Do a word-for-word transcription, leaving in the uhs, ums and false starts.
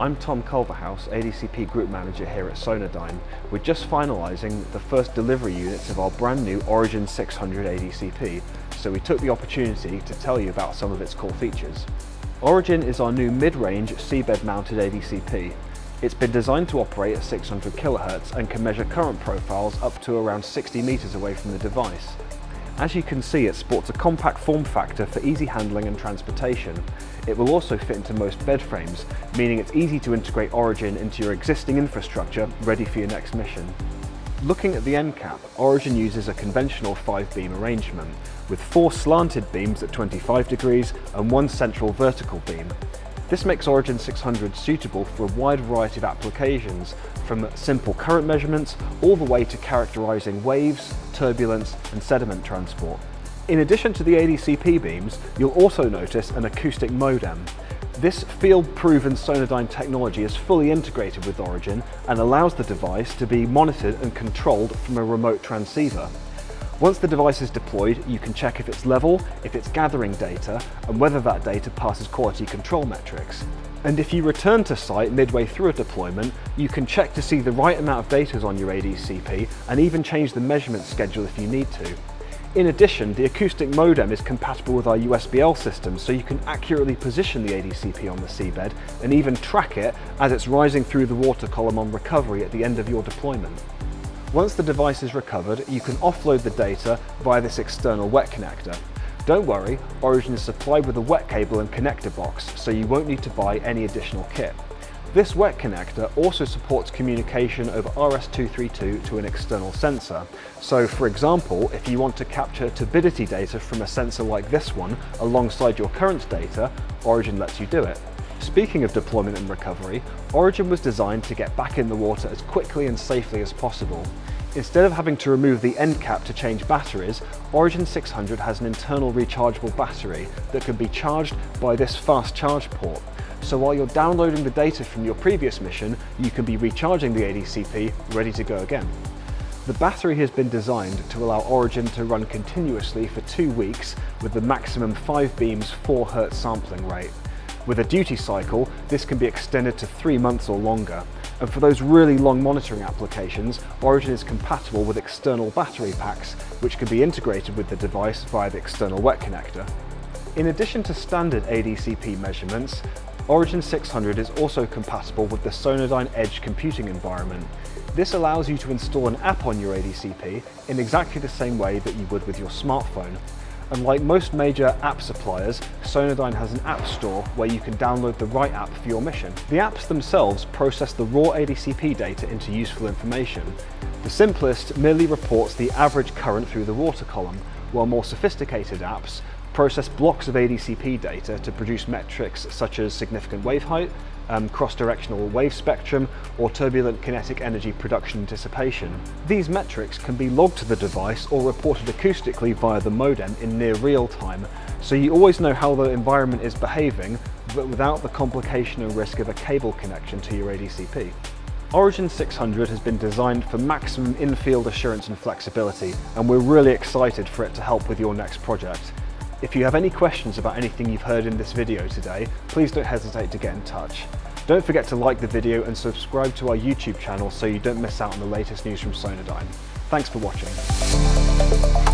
I'm Tom Culverhouse, A D C P Group Manager here at Sonardyne. We're just finalising the first delivery units of our brand new Origin six hundred A D C P, so we took the opportunity to tell you about some of its core features. Origin is our new mid-range seabed mounted A D C P. It's been designed to operate at six hundred kilohertz and can measure current profiles up to around sixty meters away from the device. As you can see, it sports a compact form factor for easy handling and transportation. It will also fit into most bed frames, meaning it's easy to integrate Origin into your existing infrastructure, ready for your next mission. Looking at the end cap, Origin uses a conventional five-beam arrangement, with four slanted beams at twenty-five degrees and one central vertical beam. This makes Origin six hundred suitable for a wide variety of applications, from simple current measurements all the way to characterising waves, turbulence and sediment transport. In addition to the A D C P beams, you'll also notice an acoustic modem. This field-proven Sonardyne technology is fully integrated with Origin and allows the device to be monitored and controlled from a remote transceiver. Once the device is deployed, you can check if it's level, if it's gathering data, and whether that data passes quality control metrics. And if you return to site midway through a deployment, you can check to see the right amount of data on your A D C P and even change the measurement schedule if you need to. In addition, the acoustic modem is compatible with our U S B L system, so you can accurately position the A D C P on the seabed and even track it as it's rising through the water column on recovery at the end of your deployment. Once the device is recovered, you can offload the data via this external wet connector. Don't worry, Origin is supplied with a wet cable and connector box, so you won't need to buy any additional kit. This wet connector also supports communication over R S two thirty-two to an external sensor. So, for example, if you want to capture turbidity data from a sensor like this one alongside your current data, Origin lets you do it. Speaking of deployment and recovery, Origin was designed to get back in the water as quickly and safely as possible. Instead of having to remove the end cap to change batteries, Origin six hundred has an internal rechargeable battery that can be charged by this fast charge port. So while you're downloading the data from your previous mission, you can be recharging the A D C P, ready to go again. The battery has been designed to allow Origin to run continuously for two weeks with the maximum five beams four hertz sampling rate. With a duty cycle, this can be extended to three months or longer. And for those really long monitoring applications, Origin is compatible with external battery packs, which can be integrated with the device via the external wet connector. In addition to standard A D C P measurements, Origin six hundred is also compatible with the Sonardyne Edge computing environment. This allows you to install an app on your A D C P in exactly the same way that you would with your smartphone. And like most major app suppliers, Sonardyne has an app store where you can download the right app for your mission. The apps themselves process the raw A D C P data into useful information. The simplest merely reports the average current through the water column, while more sophisticated apps process blocks of A D C P data to produce metrics such as significant wave height, um, cross-directional wave spectrum, or turbulent kinetic energy production and dissipation. These metrics can be logged to the device or reported acoustically via the modem in near real time, so you always know how the environment is behaving, but without the complication and risk of a cable connection to your A D C P. Origin six hundred has been designed for maximum in-field assurance and flexibility, and we're really excited for it to help with your next project. If you have any questions about anything you've heard in this video today, please don't hesitate to get in touch. Don't forget to like the video and subscribe to our YouTube channel so you don't miss out on the latest news from Sonardyne. Thanks for watching.